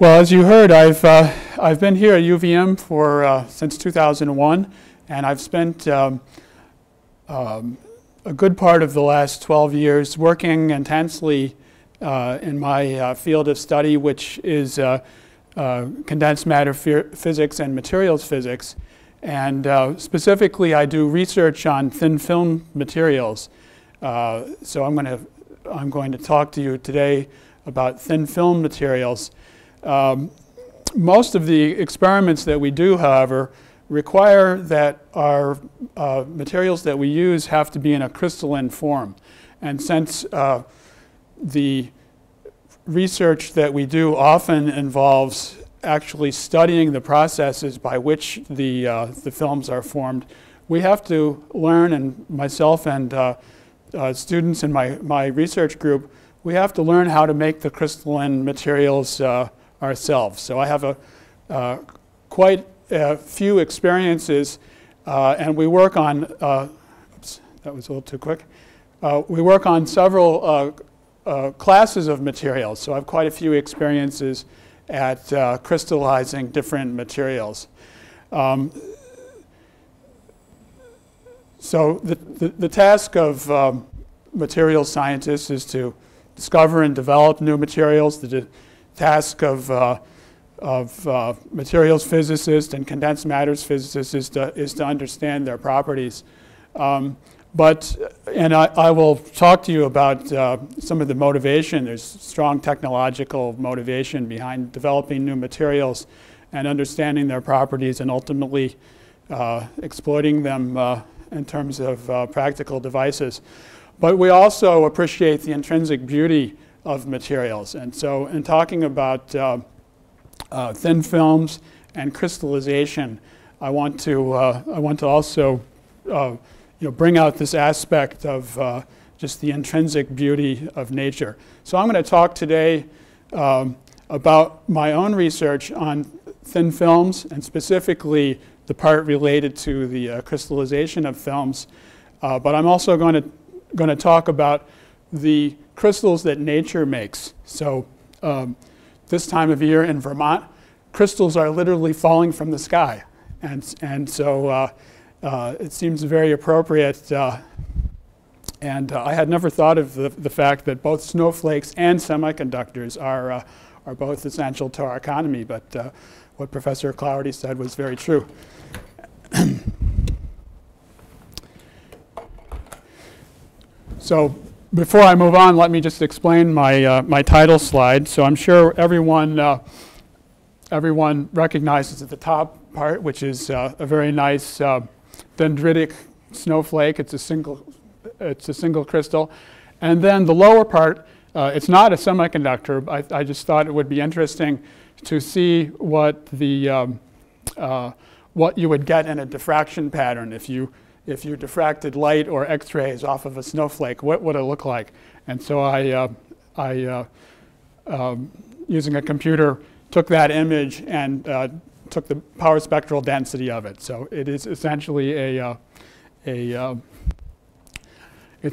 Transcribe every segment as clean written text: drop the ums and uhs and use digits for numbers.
Well, as you heard, I've been here at UVM for since 2001, and I've spent a good part of the last 12 years working intensely in my field of study, which is condensed matter physics and materials physics. And specifically, I do research on thin film materials. So I'm going to talk to you today about thin film materials. Most of the experiments that we do, however, require that our materials that we use have to be in a crystalline form. And since the research that we do often involves actually studying the processes by which the films are formed, we have to learn, and myself and students in my research group, we have to learn how to make the crystalline materials ourselves. So I have quite a few experiences, and we work on, oops, that was a little too quick. We work on several classes of materials, so I have quite a few experiences at crystallizing different materials. So the task of material scientists is to discover and develop new materials. The task of materials physicists and condensed matters physicists is to understand their properties. And I will talk to you about some of the motivation. There's strong technological motivation behind developing new materials and understanding their properties and ultimately exploiting them in terms of practical devices. But we also appreciate the intrinsic beauty of materials. And so in talking about thin films and crystallization, I want to also bring out this aspect of just the intrinsic beauty of nature. So I'm going to talk today about my own research on thin films, and specifically the part related to the crystallization of films. But I'm also going to talk about the crystals that nature makes. So this time of year in Vermont, crystals are literally falling from the sky, and so it seems very appropriate. And I had never thought of the fact that both snowflakes and semiconductors are both essential to our economy. But what Professor Clowardy said was very true. So before I move on, let me just explain my title slide. So I'm sure everyone recognizes at the top part, which is a very nice dendritic snowflake. It's a single crystal, and then the lower part. It's not a semiconductor. But I just thought it would be interesting to see what you would get in a diffraction pattern if you diffracted light or X-rays off of a snowflake. What would it look like? And so I using a computer, took that image and took the power spectral density of it. So it is essentially it's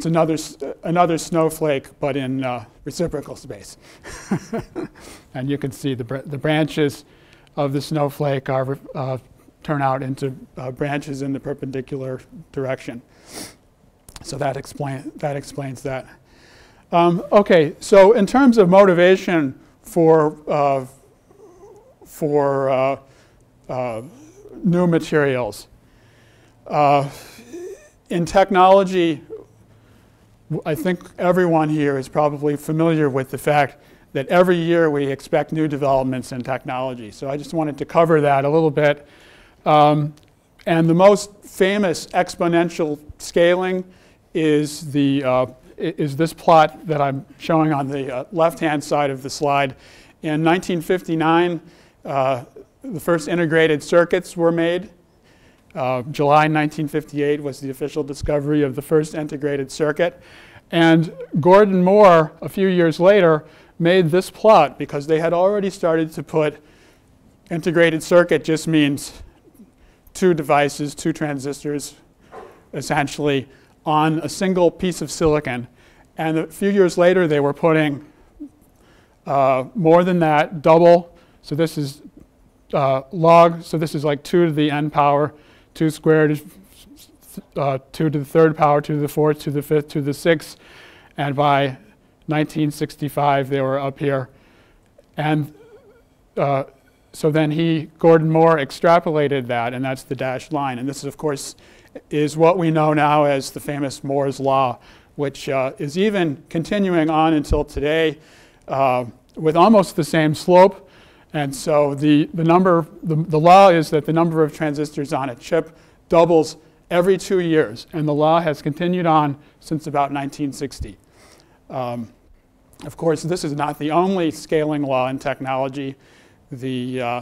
another snowflake, but in reciprocal space. And you can see the branches of the snowflake are turn out into branches in the perpendicular direction. So that explains that. Okay, so in terms of motivation for new materials, in technology, I think everyone here is probably familiar with the fact that every year we expect new developments in technology. So I just wanted to cover that a little bit. And the most famous exponential scaling is this plot that I'm showing on the left-hand side of the slide. In 1959, the first integrated circuits were made. July 1958 was the official discovery of the first integrated circuit. And Gordon Moore, a few years later, made this plot because they had already started to put integrated circuit just means two devices, two transistors, essentially, on a single piece of silicon. And a few years later, they were putting more than that, double So this is log, so this is like 2 to the n power, 2 squared is 2 to the 3rd power, 2 to the 4th, 2 to the 5th, 2 to the 6th. And by 1965, they were up here. And so then he, Gordon Moore, extrapolated that, and that's the dashed line. And this, of course, is what we know now as the famous Moore's Law, which is even continuing on until today with almost the same slope. And so the law is that the number of transistors on a chip doubles every 2 years, and the law has continued on since about 1960. Of course, this is not the only scaling law in technology. You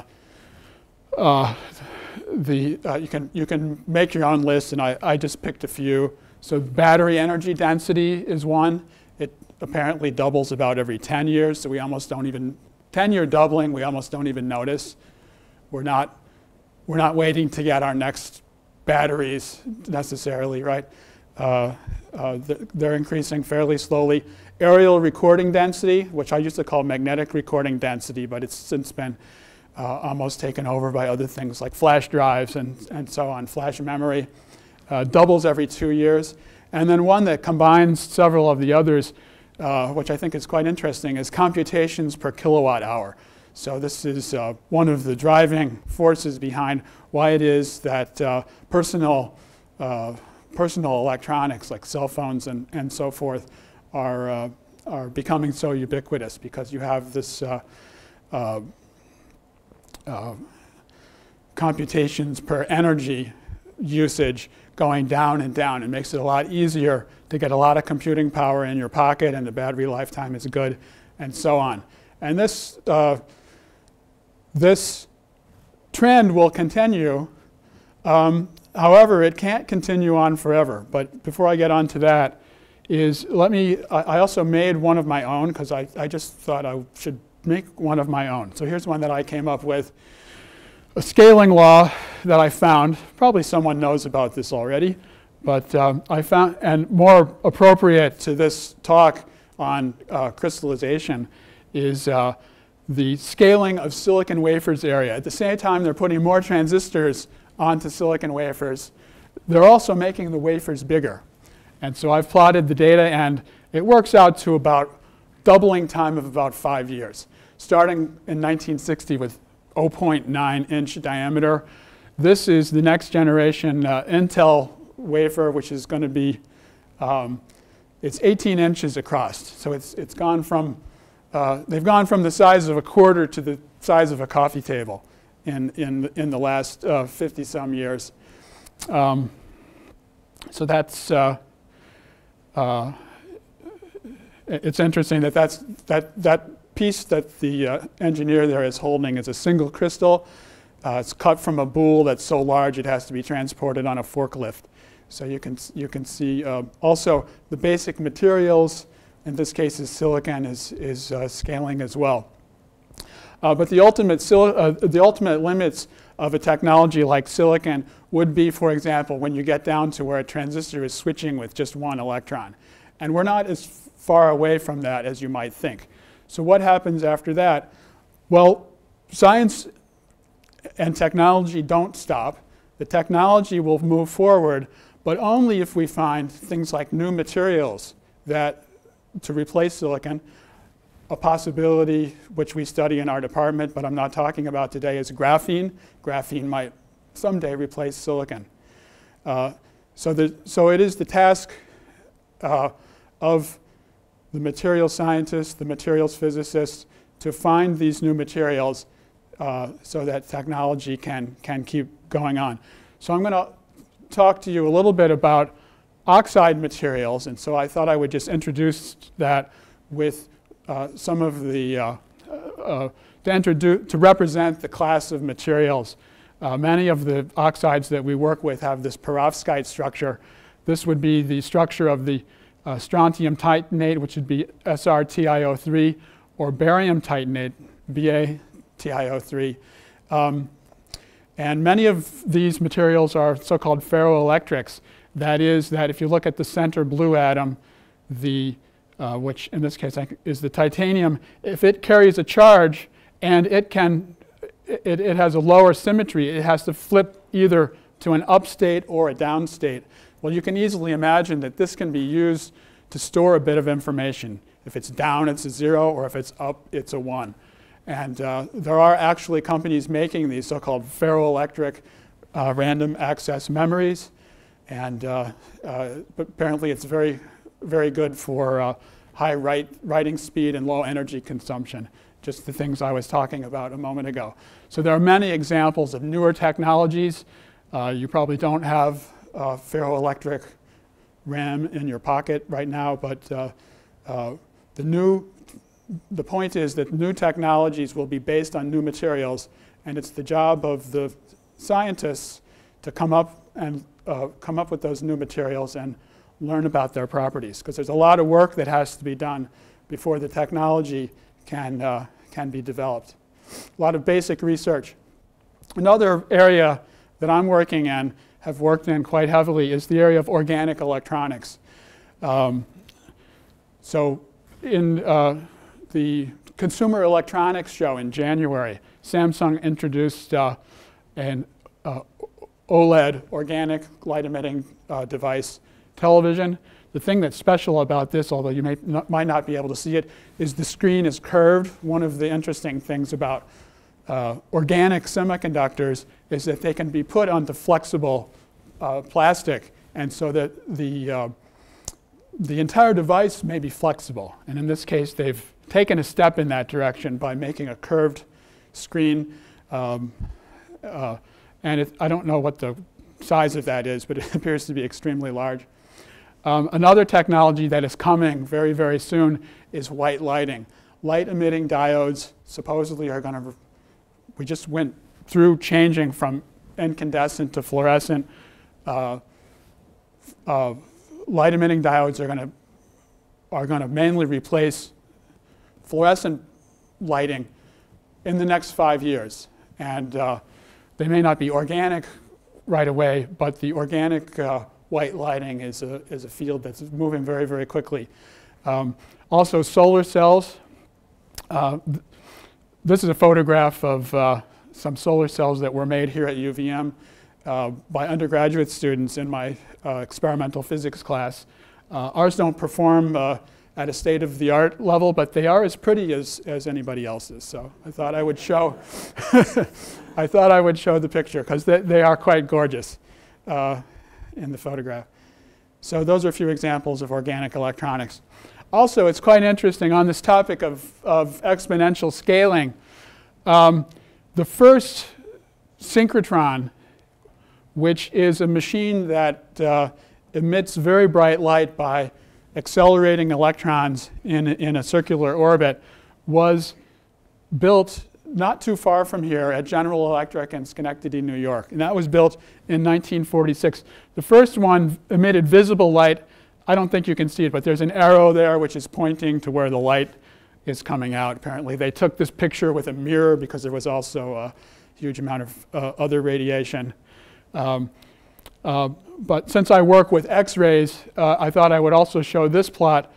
can make your own list, and I just picked a few. So battery energy density is one. It apparently doubles about every 10 years, so we almost don't even, 10-year doubling, we almost don't even notice. We're not waiting to get our next batteries necessarily, right? They're increasing fairly slowly. Aerial recording density, which I used to call magnetic recording density, but it's since been almost taken over by other things like flash drives and so on. Flash memory doubles every 2 years. And then one that combines several of the others, which I think is quite interesting, is computations per kilowatt hour. So this is one of the driving forces behind why it is that personal electronics like cell phones and so forth are becoming so ubiquitous, because you have this computations per energy usage going down and down. It makes it a lot easier to get a lot of computing power in your pocket, and the battery lifetime is good, and so on. And this this trend will continue. However, it can't continue on forever. But before I get on to that, I also made one of my own, because I just thought I should make one of my own. So here's one that I came up with, a scaling law that I found. Probably someone knows about this already, but I found, and more appropriate to this talk on crystallization, is the scaling of silicon wafers area. At the same time, they're putting more transistors onto silicon wafers. They're also making the wafers bigger. And so I've plotted the data, and it works out to about doubling time of about 5 years, starting in 1960 with 0.9 inch diameter. This is the next generation Intel wafer, which is going to be, it's 18 inches across. So it's gone from, they've gone from the size of a quarter to the size of a coffee table in the last 50-some years. So that's, it's interesting that that piece that the engineer there is holding is a single crystal. It's cut from a boule that's so large it has to be transported on a forklift. So you can see also the basic materials. In this case, is silicon is scaling as well. But the ultimate limits of a technology like silicon would be, for example, when you get down to where a transistor is switching with just one electron. And we're not as far away from that as you might think. So what happens after that? Well, science and technology don't stop. The technology will move forward, but only if we find things like new materials that to replace silicon. A possibility which we study in our department, but I'm not talking about today, is graphene. Graphene might someday replace silicon. So it is the task of the material scientists, the materials physicists, to find these new materials so that technology can keep going on. So I'm going to talk to you a little bit about oxide materials, and so I thought I would just introduce that with some of the, to represent the class of materials. Many of the oxides that we work with have this perovskite structure. This would be the structure of the strontium titanate, which would be SrTiO3, or barium titanate, BaTiO3. And many of these materials are so-called ferroelectrics. That is, that if you look at the center blue atom, which in this case is the titanium, if it carries a charge and it has a lower symmetry. It has to flip either to an up state or a down state. Well, you can easily imagine that this can be used to store a bit of information. If it's down, it's a 0, or if it's up, it's a 1. And there are actually companies making these so-called ferroelectric random access memories. And but apparently it's very, very good for high writing speed and low energy consumption, just the things I was talking about a moment ago. So there are many examples of newer technologies. You probably don't have ferroelectric RAM in your pocket right now, but the point is that new technologies will be based on new materials, and it's the job of the scientists to come up with those new materials and learn about their properties, because there's a lot of work that has to be done before the technology can be developed. A lot of basic research. Another area that I'm working in, have worked in quite heavily, is the area of organic electronics. So in the Consumer Electronics Show in January, Samsung introduced an OLED organic light-emitting device television. The thing that's special about this, although you might not be able to see it, is the screen is curved. One of the interesting things about organic semiconductors is that they can be put onto flexible plastic, and so that the entire device may be flexible. And in this case, they've taken a step in that direction by making a curved screen. And I don't know what the size of that is, but it appears to be extremely large. Another technology that is coming very, very soon is white lighting. Light-emitting diodes supposedly are going to, we just went through changing from incandescent to fluorescent. Light-emitting diodes are going to mainly replace fluorescent lighting in the next 5 years. And they may not be organic right away, but the organic white lighting is a field that's moving very, very quickly. Also, solar cells. This is a photograph of some solar cells that were made here at UVM by undergraduate students in my experimental physics class. Ours don't perform at a state-of-the-art level, but they are as pretty as anybody else's. So I thought I would show, the picture, because they are quite gorgeous in the photograph. So those are a few examples of organic electronics. Also, it's quite interesting on this topic of exponential scaling. The first synchrotron, which is a machine that emits very bright light by accelerating electrons in a circular orbit, was built not too far from here at General Electric in Schenectady, New York. And that was built in 1946. The first one emitted visible light. I don't think you can see it, but there's an arrow there which is pointing to where the light is coming out. Apparently they took this picture with a mirror because there was also a huge amount of other radiation. But since I work with X-rays, I thought I would also show this plot.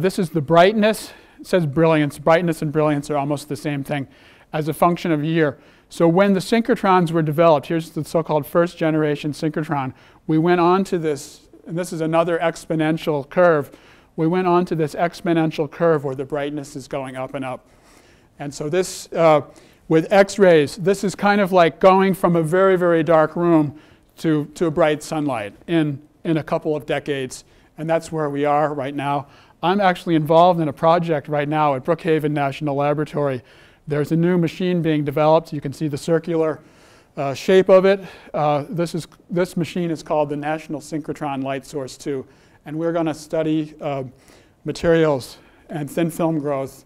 This is the brightness. It says brilliance. Brightness and brilliance are almost the same thing as a function of year. So when the synchrotrons were developed, here's the so-called first generation synchrotron, we went on to this, and this is another exponential curve. We went on to this exponential curve where the brightness is going up and up. And so this, with X-rays, this is kind of like going from a very, very dark room to bright sunlight in a couple of decades, and that's where we are right now. I'm actually involved in a project right now at Brookhaven National Laboratory. There's a new machine being developed. You can see the circular shape of it. This machine is called the National Synchrotron Light Source II, and we're going to study materials and thin film growth.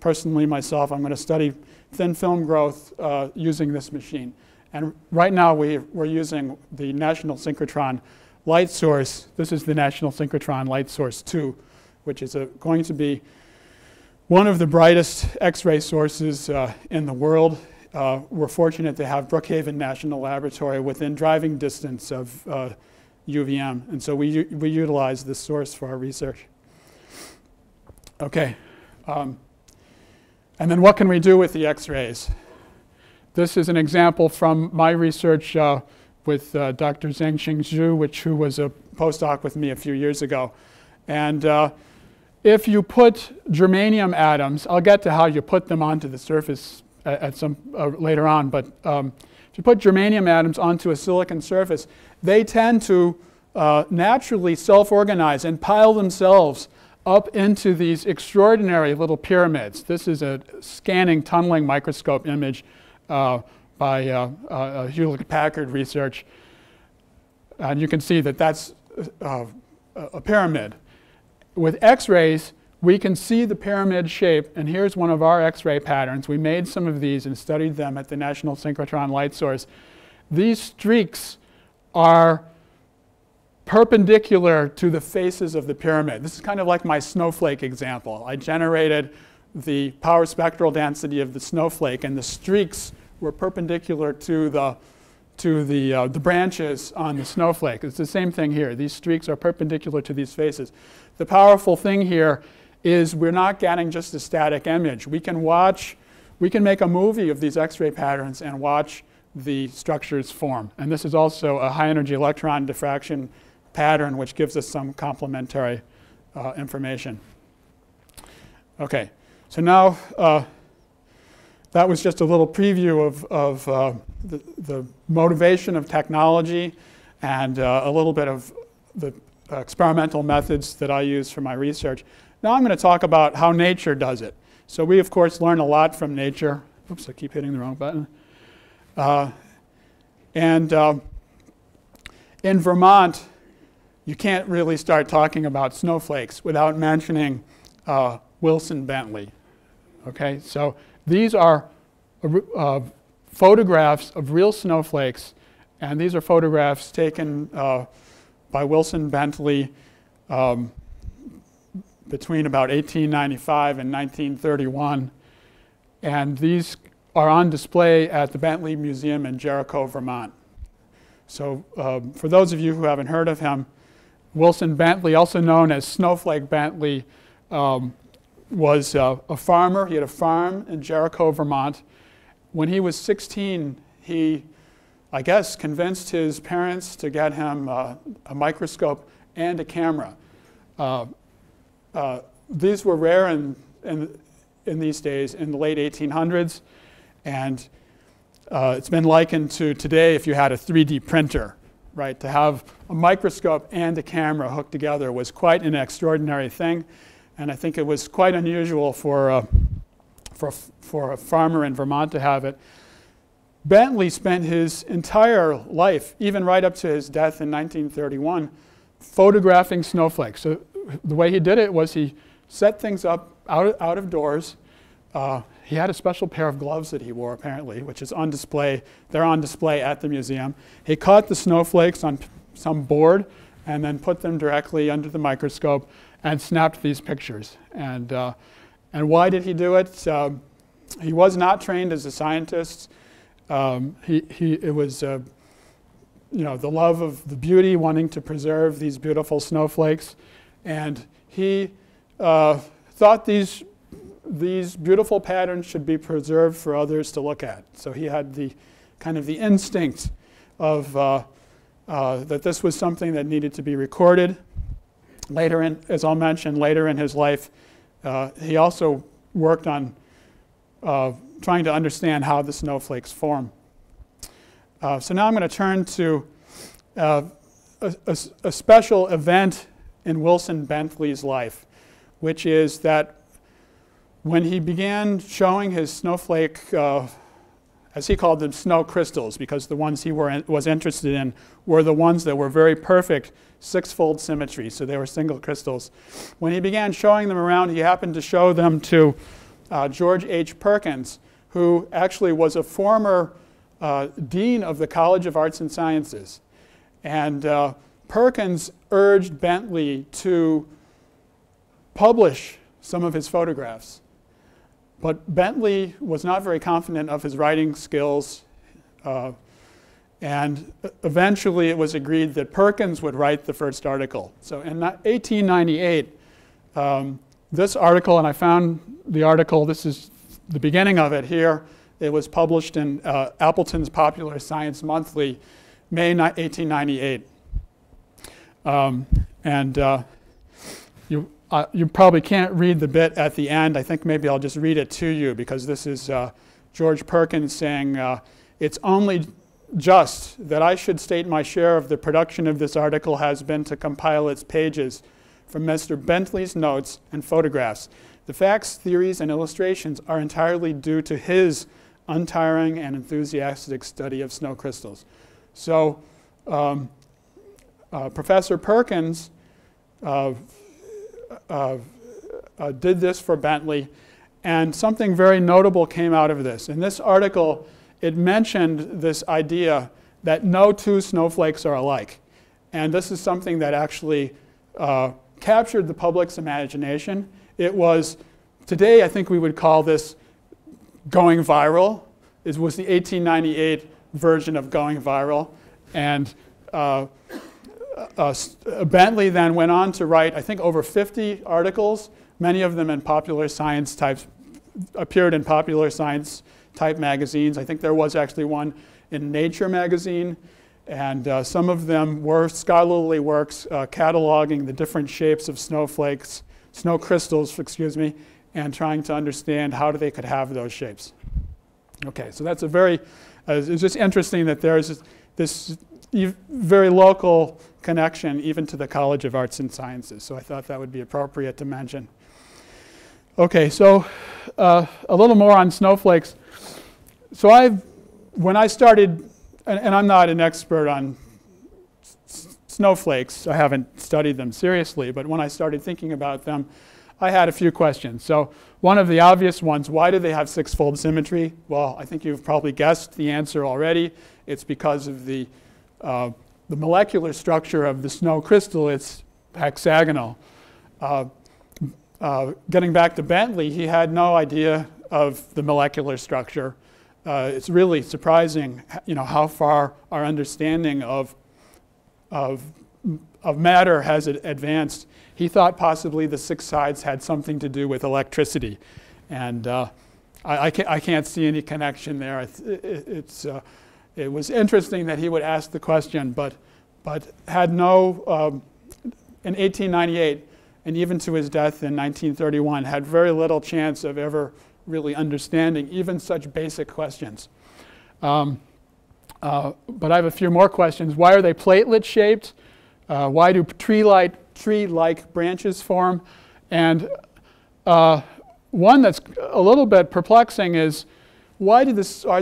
Personally, myself, I'm going to study thin film growth using this machine. And right now we're using the National Synchrotron Light Source. This is the National Synchrotron Light Source II, which is going to be one of the brightest X-ray sources in the world. We're fortunate to have Brookhaven National Laboratory within driving distance of UVM, and so we utilize this source for our research. Okay. And then what can we do with the X-rays? This is an example from my research with Dr. Zhengxing Zhu, who was a postdoc with me a few years ago. And if you put germanium atoms, I'll get to how you put them onto the surface at some later on, but if you put germanium atoms onto a silicon surface, they tend to naturally self-organize and pile themselves up into these extraordinary little pyramids. This is a scanning tunneling microscope image by Hewlett-Packard research. And you can see that that's a pyramid. With X-rays, we can see the pyramid shape, and here's one of our X-ray patterns. We made some of these and studied them at the National Synchrotron Light Source. These streaks are perpendicular to the faces of the pyramid. This is kind of like my snowflake example. I generated the power spectral density of the snowflake, and the streaks were perpendicular to the branches on the snowflake. It's the same thing here. These streaks are perpendicular to these faces. The powerful thing here is we're not getting just a static image. We can make a movie of these X-ray patterns and watch the structures form. And this is also a high energy electron diffraction pattern, which gives us some complementary information. Okay, so now that was just a little preview of the motivation of technology and a little bit of the experimental methods that I use for my research. Now I'm going to talk about how nature does it. So we, of course, learn a lot from nature. Oops, I keep hitting the wrong button. In Vermont, you can't really start talking about snowflakes without mentioning Wilson Bentley. Okay, so these are photographs of real snowflakes, and these are photographs taken by Wilson Bentley between about 1895 and 1931, and these are on display at the Bentley Museum in Jericho, Vermont. So for those of you who haven't heard of him, Wilson Bentley, also known as Snowflake Bentley, was a farmer. He had a farm in Jericho, Vermont. When he was 16, he, I guess, convinced his parents to get him a microscope and a camera. These were rare in these days, in the late 1800s. And it's been likened to today if you had a 3D printer, right? To have a microscope and a camera hooked together was quite an extraordinary thing. And I think it was quite unusual for a farmer in Vermont to have it. Bentley spent his entire life, even right up to his death in 1931, photographing snowflakes. So the way he did it was he set things up out of doors. He had a special pair of gloves that he wore, apparently, which is on display. They're on display at the museum. He caught the snowflakes on some board and then put them directly under the microscope and snapped these pictures. And why did he do it? He was not trained as a scientist. It was you know, the love of the beauty, wanting to preserve these beautiful snowflakes. And he thought these beautiful patterns should be preserved for others to look at. So he had the kind of the instinct of that this was something that needed to be recorded. Later in, as I'll mention, later in his life, he also worked on trying to understand how the snowflakes form. So now I'm going to turn to a special event in Wilson Bentley's life, which is that when he began showing his snowflake, as he called them, snow crystals, because the ones he was interested in were the ones that were very perfect six-fold symmetry, so they were single crystals. When he began showing them around, he happened to show them to George H. Perkins, who actually was a former dean of the College of Arts and Sciences. And Perkins urged Bentley to publish some of his photographs. But Bentley was not very confident of his writing skills, and eventually it was agreed that Perkins would write the first article. So in 1898, this article, and I found the article, this is the beginning of it here. It was published in Appleton's Popular Science Monthly, May 1898. You probably can't read the bit at the end. I think maybe I'll just read it to you, because this is George Perkins saying, it's only just that I should state my share of the production of this article has been to compile its pages from Mr. Bentley's notes and photographs. The facts, theories, and illustrations are entirely due to his untiring and enthusiastic study of snow crystals. So Professor Perkins did this for Bentley, and something very notable came out of this. In this article, it mentioned this idea that no two snowflakes are alike. And this is something that actually captured the public's imagination. It was, today I think we would call this going viral. It was the 1898 version of going viral. And Bentley then went on to write, I think, over 50 articles, many of them in popular science types, appeared in popular science type magazines. I think there was actually one in Nature magazine, and some of them were scholarly works cataloging the different shapes of snowflakes, snow crystals, excuse me, and trying to understand how they could have those shapes. Okay, so that's a very, it's just interesting that there is this very local connection even to the College of Arts and Sciences, so I thought that would be appropriate to mention. Okay, so a little more on snowflakes. So when I started, and I'm not an expert on snowflakes, I haven't studied them seriously, but when I started thinking about them, I had a few questions. So one of the obvious ones, why do they have six-fold symmetry? Well, I think you've probably guessed the answer already. It's because of the molecular structure of the snow crystal. It's hexagonal. Getting back to Bentley, he had no idea of the molecular structure. It's really surprising, you know, how far our understanding of matter has advanced. He thought possibly the six sides had something to do with electricity, and I can't see any connection there. It was interesting that he would ask the question, but had no in 1898, and even to his death in 1931, had very little chance of ever really understanding even such basic questions. But I have a few more questions. Why are they platelet shaped? Why do tree-like branches form? And one that's a little bit perplexing is, why are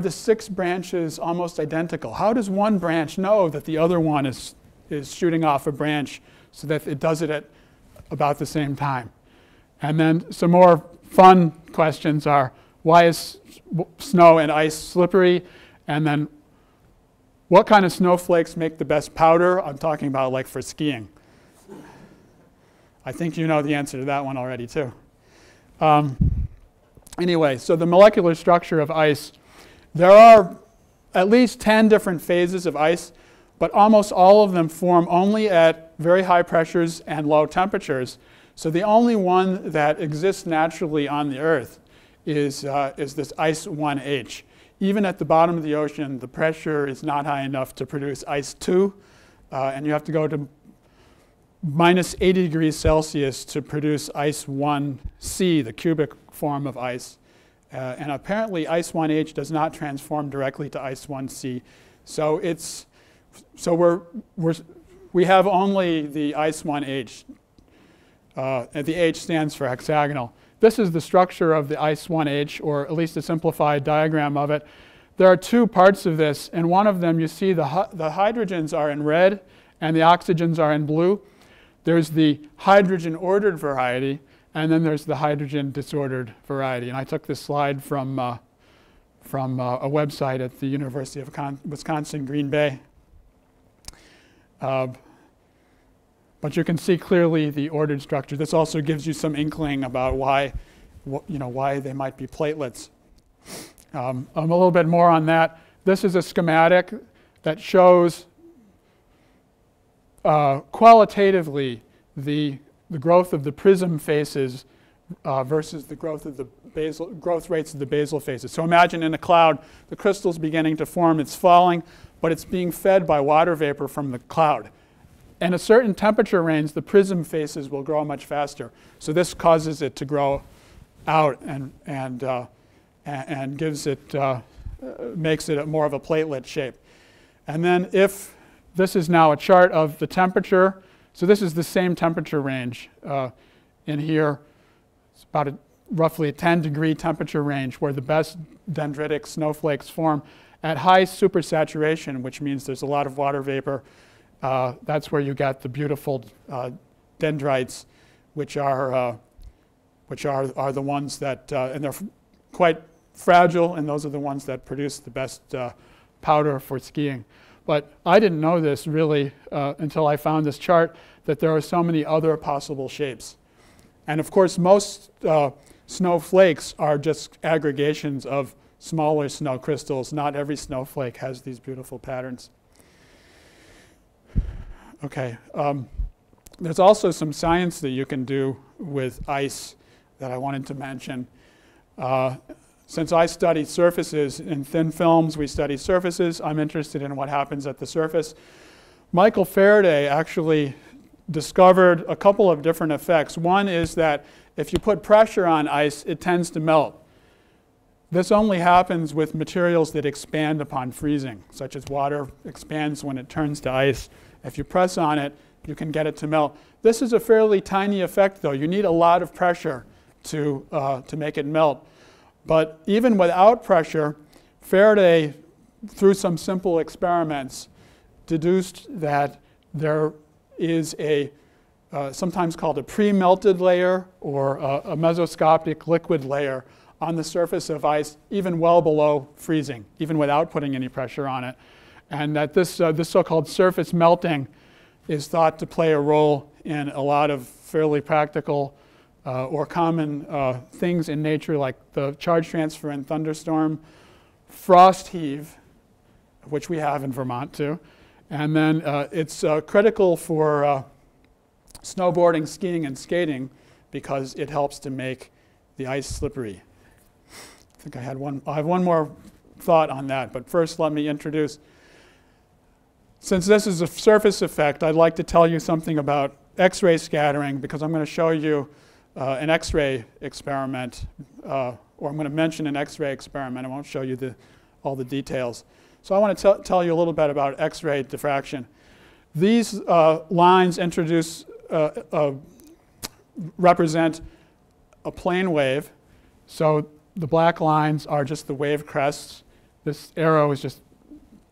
the six branches almost identical? How does one branch know that the other one is shooting off a branch so that it does it at about the same time? And then some more fun questions are, why is snow and ice slippery? And then, what kind of snowflakes make the best powder? I'm talking about like for skiing. I think you know the answer to that one already too. Anyway, so the molecular structure of ice. There are at least 10 different phases of ice, but almost all of them form only at very high pressures and low temperatures. So the only one that exists naturally on the Earth is this ice 1H. Even at the bottom of the ocean, the pressure is not high enough to produce ice 2, and you have to go to minus 80 degrees Celsius to produce ice 1C, the cubic form of ice. And apparently ice 1H does not transform directly to ice 1C. So it's we have only the ice 1H, and the H stands for hexagonal. This is the structure of the ice 1H, or at least a simplified diagram of it. There are two parts of this, and one of them you see the hydrogens are in red and the oxygens are in blue. There's the hydrogen ordered variety, and then there's the hydrogen disordered variety. And I took this slide from a website at the University of Wisconsin, Green Bay. But you can see clearly the ordered structure. This also gives you some inkling about why they might be platelets. A little bit more on that. This is a schematic that shows qualitatively the growth of the prism faces versus the growth of the basal rates of the basal phases. So imagine in a cloud, the crystal's beginning to form, it's falling, but it's being fed by water vapor from the cloud. In a certain temperature range, the prism faces will grow much faster. So this causes it to grow out and gives it makes it more of a platelet shape. And then if this is now a chart of the temperature, so this is the same temperature range in here. It's about roughly a 10-degree temperature range where the best dendritic snowflakes form at high supersaturation, which means there's a lot of water vapor. That's where you get the beautiful dendrites, which are the ones that and they're quite fragile, and those are the ones that produce the best powder for skiing. But I didn't know this really until I found this chart, that there are so many other possible shapes. And of course, most snowflakes are just aggregations of smaller snow crystals. Not every snowflake has these beautiful patterns. Okay, there's also some science that you can do with ice that I wanted to mention. Since I study surfaces in thin films, we study surfaces. I'm interested in what happens at the surface. Michael Faraday actually discovered a couple of different effects. One is that if you put pressure on ice, it tends to melt. This only happens with materials that expand upon freezing, such as water expands when it turns to ice. If you press on it, you can get it to melt. This is a fairly tiny effect, though. You need a lot of pressure to make it melt. But even without pressure, Faraday, through some simple experiments, deduced that there is a sometimes called a pre-melted layer or a mesoscopic liquid layer on the surface of ice, even well below freezing, even without putting any pressure on it. And that this, this so-called surface melting is thought to play a role in a lot of fairly practical or common things in nature, like the charge transfer in thunderstorm, frost heave, which we have in Vermont too. And then it's critical for snowboarding, skiing, and skating because it helps to make the ice slippery. I think I have one more thought on that, but first let me introduce, since this is a surface effect, I'd like to tell you something about X-ray scattering, because I'm going to show you an X-ray experiment, or I'm going to mention an X-ray experiment. I won't show you all the details. So I want to tell you a little bit about X-ray diffraction. These lines represent a plane wave. So the black lines are just the wave crests. This arrow is just,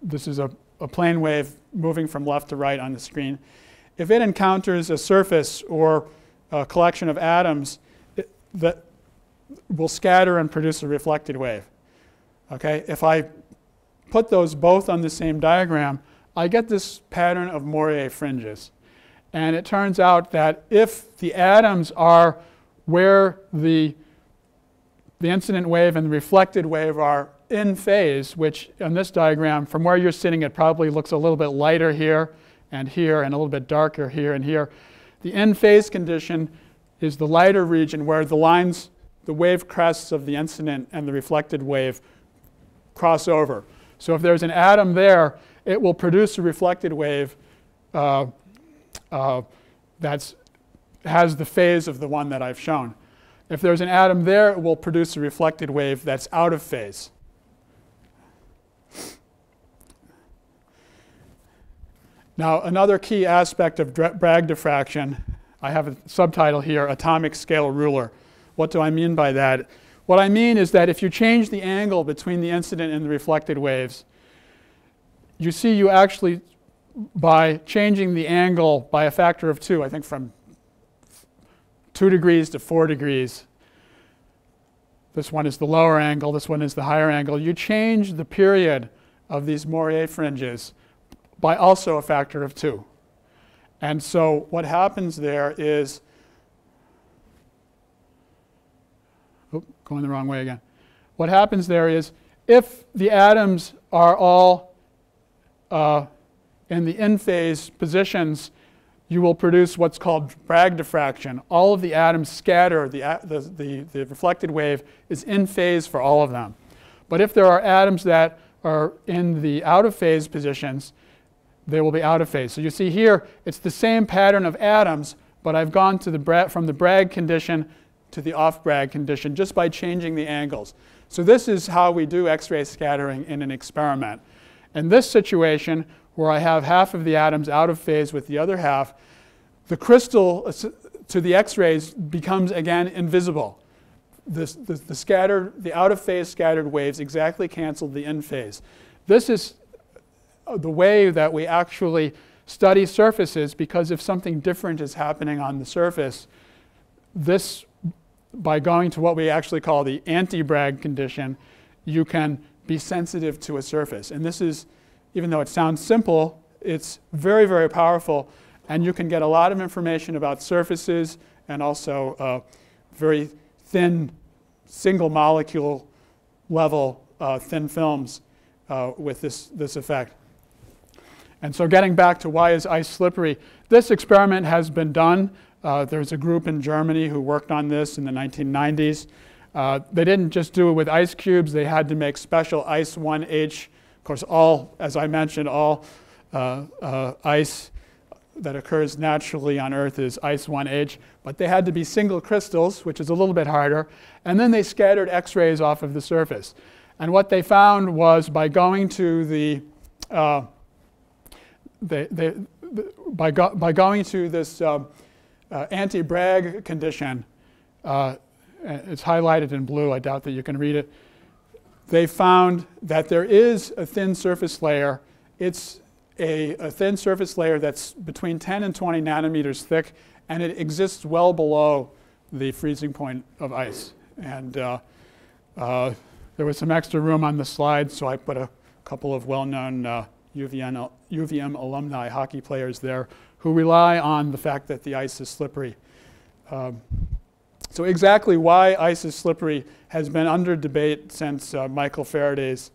this is a plane wave moving from left to right on the screen. If it encounters a surface or a collection of atoms, that will scatter and produce a reflected wave. Okay? If I put those both on the same diagram, I get this pattern of Mourier fringes. And it turns out that if the atoms are where the incident wave and the reflected wave are in phase, which on this diagram, from where you're sitting, it probably looks a little bit lighter here, and a little bit darker here and here. The in-phase condition is the lighter region where the lines, the wave crests of the incident and the reflected wave cross over. So if there's an atom there, it will produce a reflected wave that has the phase of the one that I've shown. If there's an atom there, it will produce a reflected wave that's out of phase. Now, another key aspect of Bragg diffraction, I have a subtitle here, Atomic Scale Ruler. What do I mean by that? What I mean is that if you change the angle between the incident and the reflected waves, you see you actually, by changing the angle by a factor of 2, I think from 2 degrees to 4 degrees, this one is the lower angle, this one is the higher angle, you change the period of these Mourier fringes by also a factor of 2. And so what happens there is, going the wrong way again. What happens there is, if the atoms are all in the in-phase positions, you will produce what's called Bragg diffraction. All of the atoms scatter, the reflected wave is in phase for all of them. But if there are atoms that are in the out of phase positions, they will be out of phase. So you see here, it's the same pattern of atoms, but I've gone to from the Bragg condition to the off-Bragg condition just by changing the angles. So this is how we do X-ray scattering in an experiment. In this situation, where I have half of the atoms out of phase with the other half, the crystal to the X-rays becomes again invisible. The out-of-phase scattered waves exactly canceled the in-phase. This is the way that we actually study surfaces, because if something different is happening on the surface, this, by going to what we actually call the anti-Bragg condition, you can be sensitive to a surface. And this is, even though it sounds simple, it's very, very powerful, and you can get a lot of information about surfaces and also very thin, single molecule level thin films with this effect. And so getting back to why is ice slippery, this experiment has been done. There's a group in Germany who worked on this in the 1990s. They didn't just do it with ice cubes. They had to make special ice 1H. Of course, all, as I mentioned, all ice that occurs naturally on Earth is ice 1H. But they had to be single crystals, which is a little bit harder. And then they scattered X-rays off of the surface. And what they found was by going to the by going to this anti-Bragg condition, it's highlighted in blue, I doubt that you can read it, they found that there is a thin surface layer. It's a thin surface layer that's between 10 and 20 nanometers thick, and it exists well below the freezing point of ice. And there was some extra room on the slide, so I put a couple of well-known UVM alumni, hockey players there, who rely on the fact that the ice is slippery. So exactly why ice is slippery has been under debate since Michael Faraday's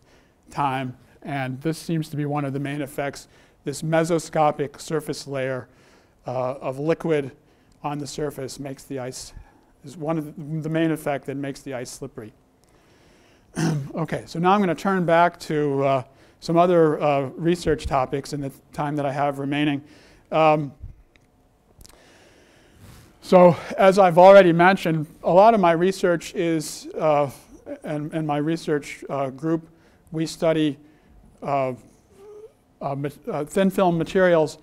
time, and this seems to be one of the main effects, this mesoscopic surface layer of liquid on the surface makes the ice, is one of the main effect that makes the ice slippery. Okay, so now I'm going to turn back to some other research topics in the time that I have remaining. So as I've already mentioned, a lot of my research is, and my research group, we study thin film materials,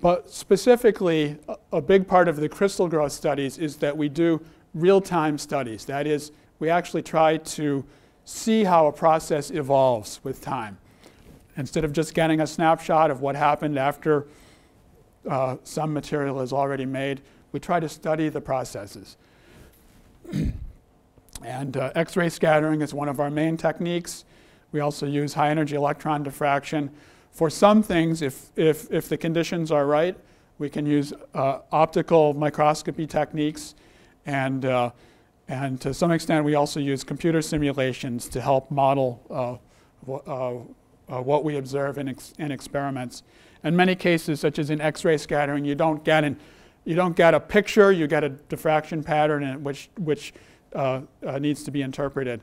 but specifically a big part of the crystal growth studies is that we do real-time studies. That is, we actually try to see how a process evolves with time, instead of just getting a snapshot of what happened after some material is already made. We try to study the processes. And X-ray scattering is one of our main techniques. We also use high energy electron diffraction. For some things, if the conditions are right, we can use optical microscopy techniques. And to some extent, we also use computer simulations to help model what we observe in experiments. In many cases, such as in X-ray scattering, you don't get a picture, you get a diffraction pattern in which needs to be interpreted.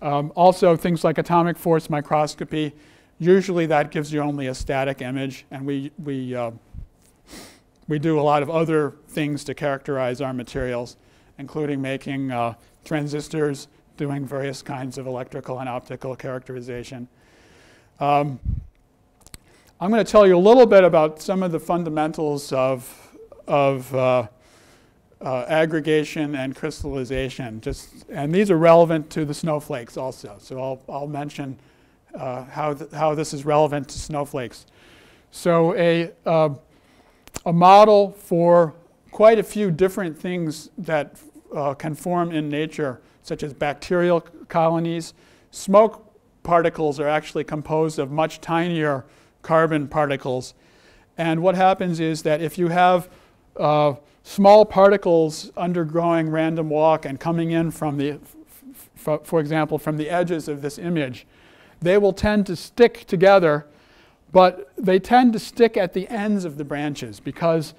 Also, things like atomic force microscopy, usually that gives you only a static image, and we do a lot of other things to characterize our materials, including making transistors, doing various kinds of electrical and optical characterization. I'm going to tell you a little bit about some of the fundamentals of aggregation and crystallization. And these are relevant to the snowflakes also. So I'll mention how this is relevant to snowflakes. So a model for quite a few different things that can form in nature, such as bacterial colonies, smoke particles are actually composed of much tinier carbon particles. And what happens is that if you have small particles undergoing random walk and coming in from the, for example, from the edges of this image, they will tend to stick together, but they tend to stick at the ends of the branches because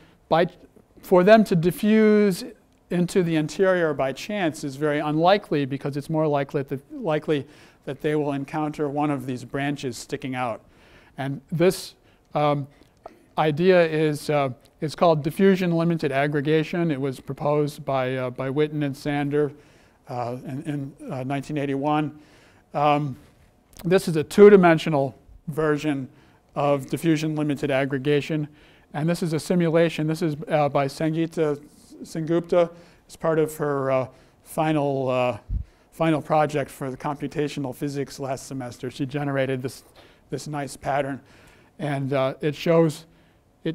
for them to diffuse into the interior by chance is very unlikely, because it's more likely that they will encounter one of these branches sticking out. And this idea is called diffusion-limited aggregation. It was proposed by Whitten and Sander in 1981. This is a two-dimensional version of diffusion-limited aggregation, and this is a simulation. This is by Sangeeta Sengupta. It's part of her final project for the computational physics last semester. She generated this nice pattern, and it shows a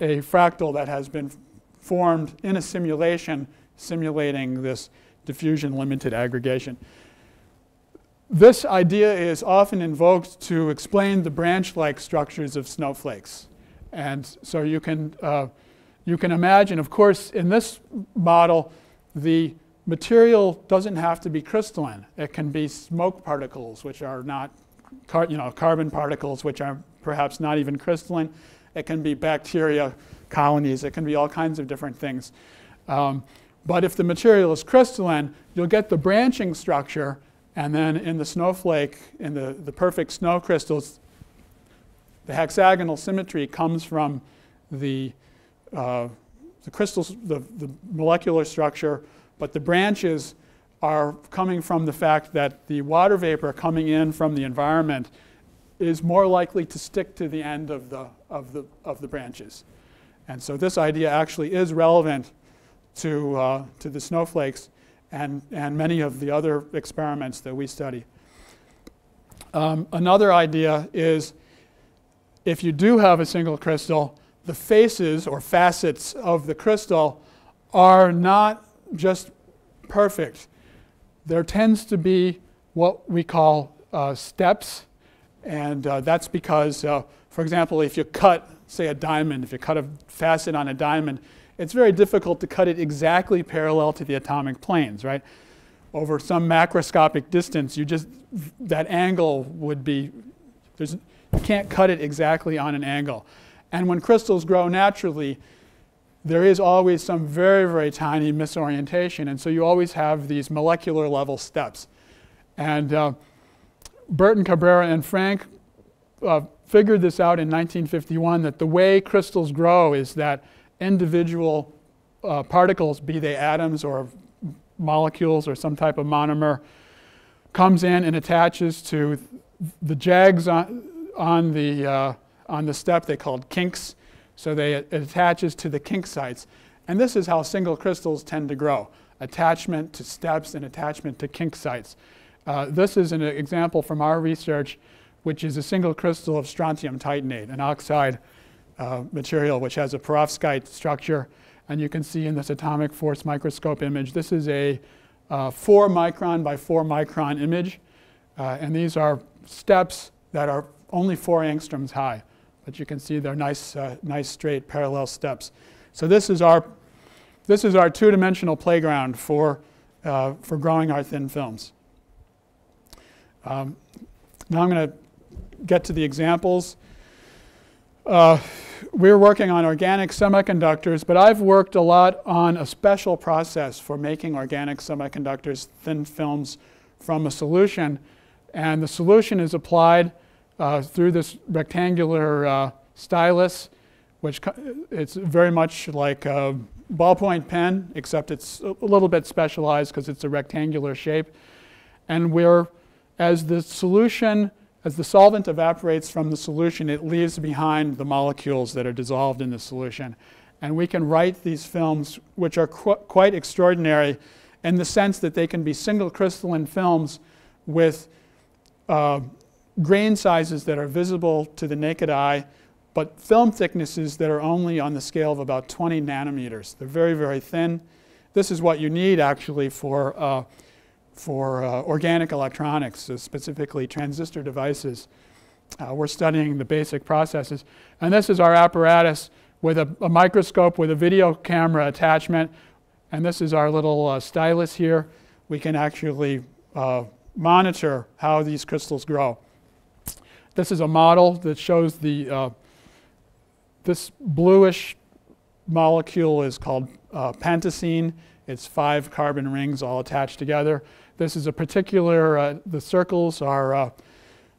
fractal that has been formed in a simulation simulating this diffusion-limited aggregation. This idea is often invoked to explain the branch-like structures of snowflakes. And so you can imagine, of course, in this model, the material doesn't have to be crystalline. It can be smoke particles, which are not, carbon particles, which are perhaps not even crystalline. It can be bacteria colonies. It can be all kinds of different things. But if the material is crystalline, you'll get the branching structure. And then in the snowflake, in the perfect snow crystals, the hexagonal symmetry comes from the crystals, the molecular structure, but the branches are coming from the fact that the water vapor coming in from the environment is more likely to stick to the end of the branches. And so this idea actually is relevant to the snowflakes and many of the other experiments that we study. Another idea is, if you do have a single crystal, the faces or facets of the crystal are not just perfect. There tends to be what we call steps, and that's because, for example, if you cut, say, a diamond, if you cut a facet on a diamond, it's very difficult to cut it exactly parallel to the atomic planes, right? Over some macroscopic distance, that angle would be, you can't cut it exactly on an angle. And when crystals grow naturally, there is always some very, very tiny misorientation, and so you always have these molecular level steps. And Burton, Cabrera, and Frank figured this out in 1951, that the way crystals grow is that individual particles, be they atoms or molecules or some type of monomer, comes in and attaches to the jags on the step. They called kinks, so it attaches to the kink sites. And this is how single crystals tend to grow: attachment to steps and attachment to kink sites. This is an example from our research, which is a single crystal of strontium titanate, an oxide material which has a perovskite structure. And you can see in this atomic force microscope image, this is a 4 micron by 4 micron image. And these are steps that are only 4 angstroms high. But you can see they're nice straight parallel steps. So this is our two-dimensional playground for growing our thin films. Now I'm going to get to the examples. We're working on organic semiconductors, but I've worked a lot on a special process for making organic semiconductors, thin films from a solution. And the solution is applied through this rectangular stylus, which it's very much like a ballpoint pen, except it's a little bit specialized because it's a rectangular shape. And as the solvent evaporates from the solution, it leaves behind the molecules that are dissolved in the solution. And we can write these films, which are quite extraordinary in the sense that they can be single crystalline films with grain sizes that are visible to the naked eye, but film thicknesses that are only on the scale of about 20 nanometers. They're very, very thin. This is what you need, actually, for organic electronics, so specifically transistor devices. We're studying the basic processes. And this is our apparatus with a microscope with a video camera attachment. And this is our little stylus here. We can actually monitor how these crystals grow. This is a model that shows the, this bluish molecule is called pentacene. It's 5 carbon rings all attached together. This is a particular, the circles are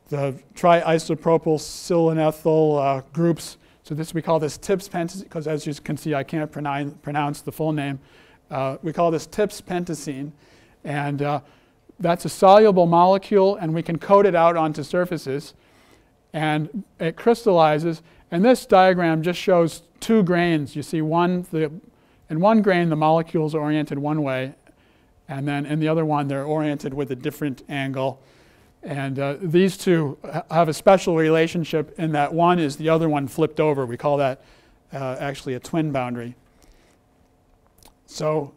the triisopropyl silylethyl groups. So this, we call this tips pentacene, because as you can see, I can't pronounce the full name. We call this tips pentacene. And that's a soluble molecule, and we can coat it out onto surfaces. And it crystallizes. And this diagram just shows 2 grains. You see in one grain, the molecules are oriented one way. And then in the other one, they're oriented with a different angle. And these two have a special relationship in that one is the other one flipped over. We call that actually a twin boundary. So,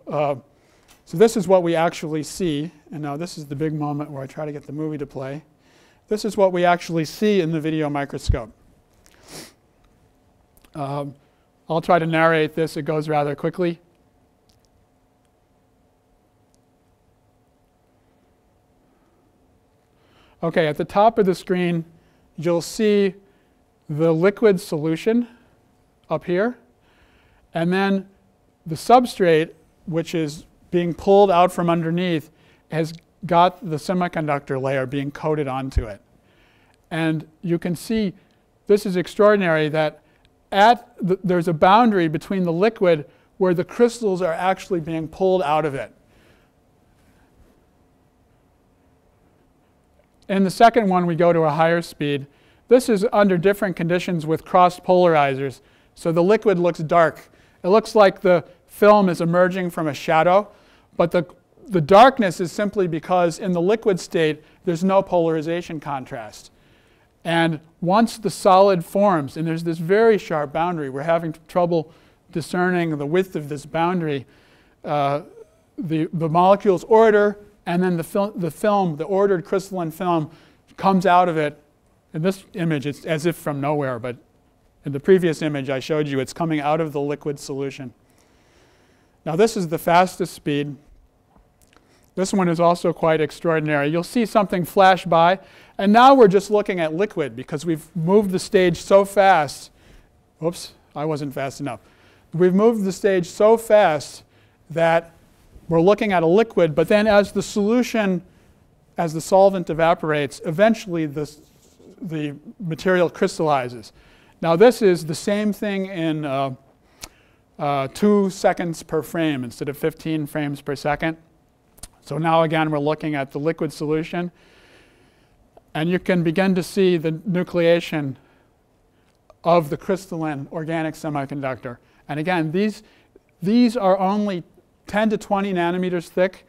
this is what we actually see. And now this is the big moment where I try to get the movie to play. This is what we actually see in the video microscope. I'll try to narrate this. It goes rather quickly. Okay, at the top of the screen, you'll see the liquid solution up here, and then the substrate, which is being pulled out from underneath, has got the semiconductor layer being coated onto it. And you can see, this is extraordinary, that there's a boundary between the liquid where the crystals are actually being pulled out of it. In the second one, we go to a higher speed. This is under different conditions with cross polarizers. So the liquid looks dark. It looks like the film is emerging from a shadow. But the darkness is simply because in the liquid state, there's no polarization contrast. And once the solid forms, and there's this very sharp boundary, we're having trouble discerning the width of this boundary, the molecule's order. And then the ordered crystalline film, comes out of it. In this image, it's as if from nowhere. But in the previous image I showed you, it's coming out of the liquid solution. Now, this is the fastest speed. This one is also quite extraordinary. You'll see something flash by. And now we're just looking at liquid, because we've moved the stage so fast. Oops, I wasn't fast enough. We've moved the stage so fast that we're looking at a liquid, but then as the solution, as the solvent evaporates, eventually the material crystallizes. Now, this is the same thing in 2 seconds per frame instead of 15 frames per second. So now, again, we're looking at the liquid solution. And you can begin to see the nucleation of the crystalline organic semiconductor. And again, these are only 10 to 20 nanometers thick,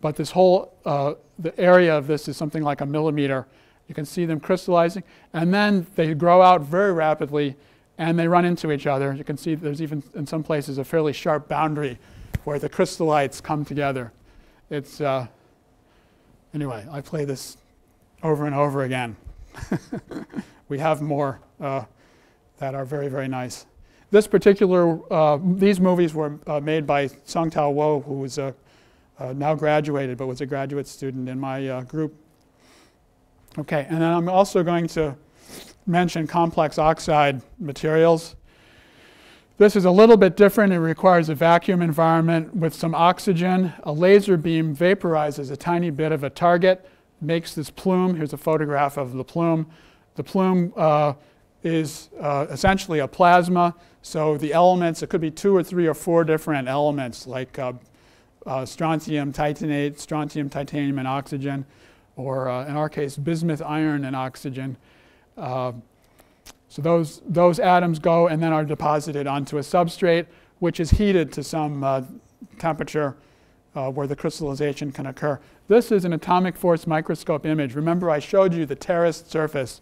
but this whole the area of this is something like a millimeter. You can see them crystallizing, and then they grow out very rapidly, and they run into each other. You can see there's even in some places a fairly sharp boundary where the crystallites come together. It's anyway, I play this over and over again. We have more that are very, very nice. This particular, these movies were made by Sung Tao Woh, who is now graduated, but was a graduate student in my group. Okay, and then I'm also going to mention complex oxide materials. This is a little bit different. It requires a vacuum environment with some oxygen. A laser beam vaporizes a tiny bit of a target, makes this plume. Here's a photograph of the plume. The plume is essentially a plasma. So the elements, it could be 2 or 3 or 4 different elements, like strontium titanate, strontium titanium and oxygen, or in our case, bismuth iron and oxygen. So those atoms go and then are deposited onto a substrate, which is heated to some temperature where the crystallization can occur. This is an atomic force microscope image. Remember, I showed you the terraced surface.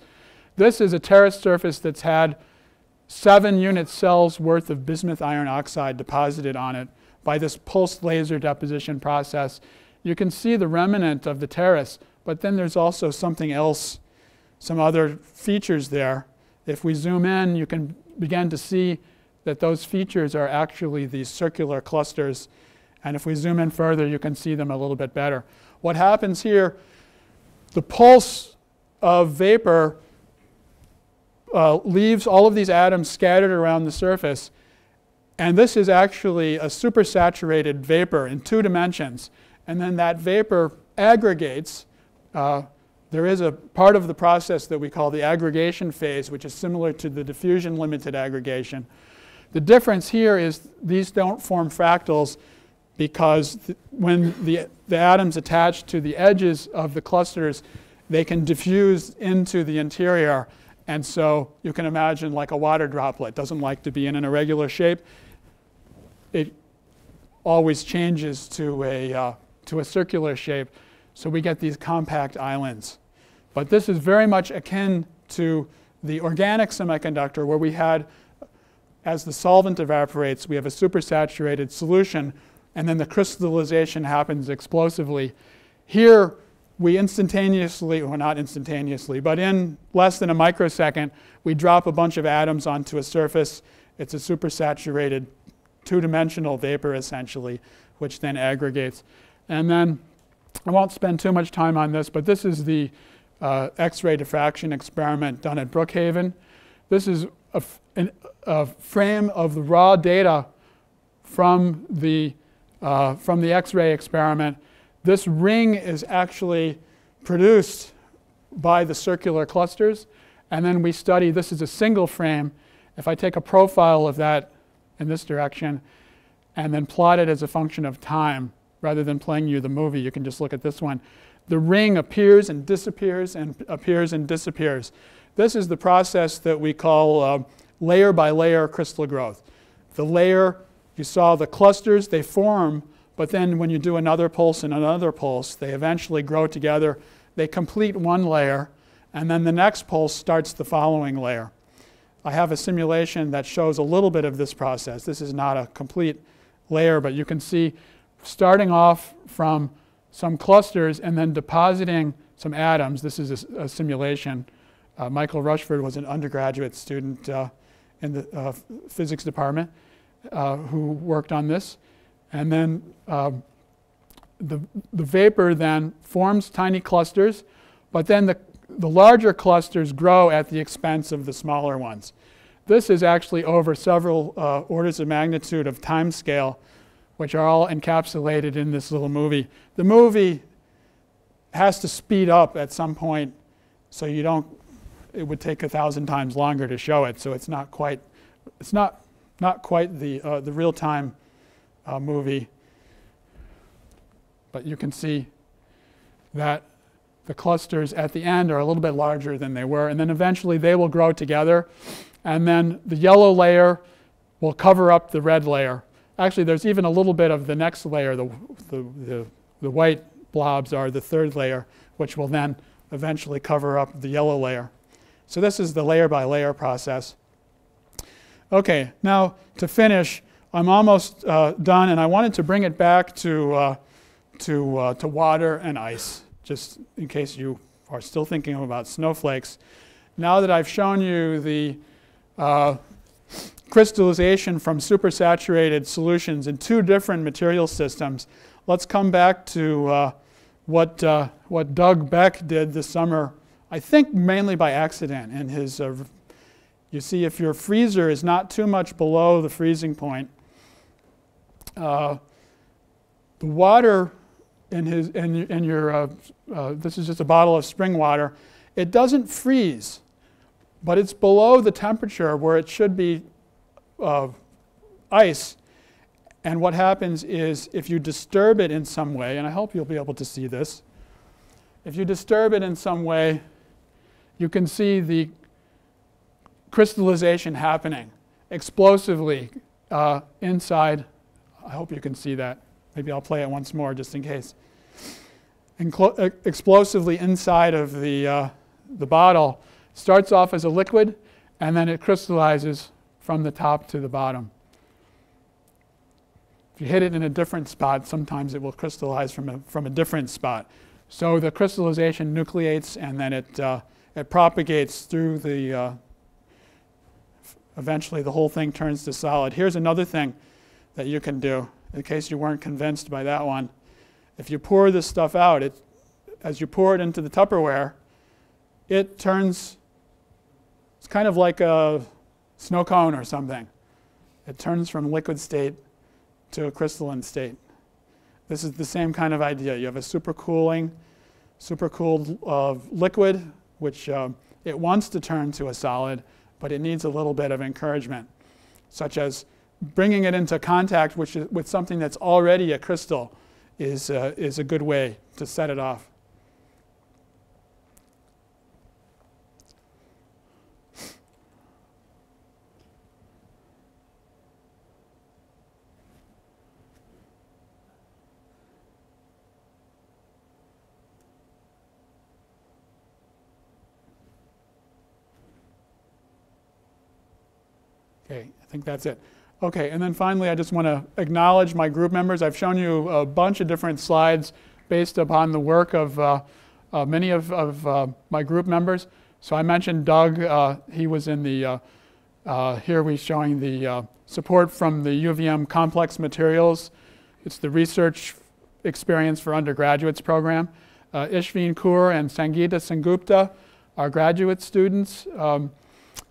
This is a terraced surface that's had 7 unit cells worth of bismuth iron oxide deposited on it by this pulsed laser deposition process. You can see the remnant of the terrace, but then there's also something else, some other features there. If we zoom in, you can begin to see that those features are actually these circular clusters. And if we zoom in further, you can see them a little bit better. What happens here, the pulse of vapor leaves all of these atoms scattered around the surface. And this is actually a supersaturated vapor in 2 dimensions. And then that vapor aggregates. There is a part of the process that we call the aggregation phase, which is similar to the diffusion-limited aggregation. The difference here is these don't form fractals because when the atoms attach to the edges of the clusters, they can diffuse into the interior. And so you can imagine like a water droplet doesn't like to be in an irregular shape. It always changes to a circular shape. So we get these compact islands. But this is very much akin to the organic semiconductor where we had, as the solvent evaporates, we have a supersaturated solution, and then the crystallization happens explosively. Here, we instantaneously, or not instantaneously, but in less than a microsecond, we drop a bunch of atoms onto a surface. It's a supersaturated 2-dimensional vapor, essentially, which then aggregates. And then I won't spend too much time on this, but this is the X-ray diffraction experiment done at Brookhaven. This is a frame of the raw data from the X-ray experiment. This ring is actually produced by the circular clusters. And then we study, this is a single frame. If I take a profile of that in this direction and then plot it as a function of time, rather than playing you the movie, you can just look at this one. The ring appears and disappears and appears and disappears. This is the process that we call layer by layer crystal growth. The layer, you saw the clusters, they form, but then when you do another pulse and another pulse, they eventually grow together. They complete one layer, and then the next pulse starts the following layer. I have a simulation that shows a little bit of this process. This is not a complete layer, but you can see starting off from some clusters and then depositing some atoms. This is a simulation. Michael Rushford was an undergraduate student in the physics department who worked on this. And then the vapor then forms tiny clusters, but then the larger clusters grow at the expense of the smaller ones. This is actually over several orders of magnitude of time scale, which are all encapsulated in this little movie. The movie has to speed up at some point, so you don't, it would take 1,000 times longer to show it, so it's not quite the real-time movie. But you can see that the clusters at the end are a little bit larger than they were, and then eventually they will grow together, and then the yellow layer will cover up the red layer. Actually, there's even a little bit of the next layer. The white blobs are the third layer, which will then eventually cover up the yellow layer. So this is the layer-by-layer process. OK, now to finish, I'm almost done. And I wanted to bring it back to water and ice, just in case you are still thinking about snowflakes. Now that I've shown you the crystallization from supersaturated solutions in 2 different material systems, let's come back to what Doug Beck did this summer, I think mainly by accident. In his, you see, if your freezer is not too much below the freezing point, the water in your this is just a bottle of spring water, it doesn't freeze, but it's below the temperature where it should be ice. And what happens is if you disturb it in some way, and I hope you'll be able to see this, if you disturb it in some way, you can see the crystallization happening explosively inside. I hope you can see that. Maybe I'll play it once more just in case. Explosively inside of the bottle. Starts off as a liquid, and then it crystallizes from the top to the bottom. If you hit it in a different spot, sometimes it will crystallize from a different spot. So the crystallization nucleates, and then it propagates through the, eventually the whole thing turns to solid. Here's another thing that you can do, in case you weren't convinced by that one. If you pour this stuff out, as you pour it into the Tupperware, it turns It's kind of like a snow cone or something. It turns from liquid state to a crystalline state. This is the same kind of idea. You have a supercooled liquid, which it wants to turn to a solid, but it needs a little bit of encouragement, such as bringing it into contact with something that's already a crystal is a good way to set it off. Okay, I think that's it. Okay, and then finally, I just want to acknowledge my group members. I've shown you a bunch of different slides based upon the work of many of my group members. So I mentioned Doug. He was in the, here we're showing the support from the UVM complex materials. It's the research experience for undergraduates program. Ishveen Kaur and Sangeeta Sengupta are graduate students.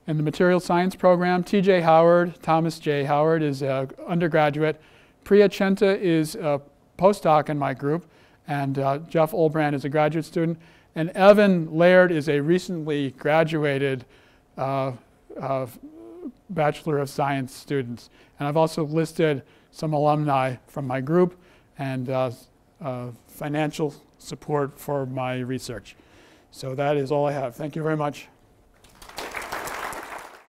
In the material science program, T.J. Howard, Thomas J. Howard is an undergraduate. Priya Chenta is a postdoc in my group, and Jeff Olbrand is a graduate student. And Evan Laird is a recently graduated Bachelor of Science student. And I've also listed some alumni from my group and financial support for my research. So that is all I have. Thank you very much.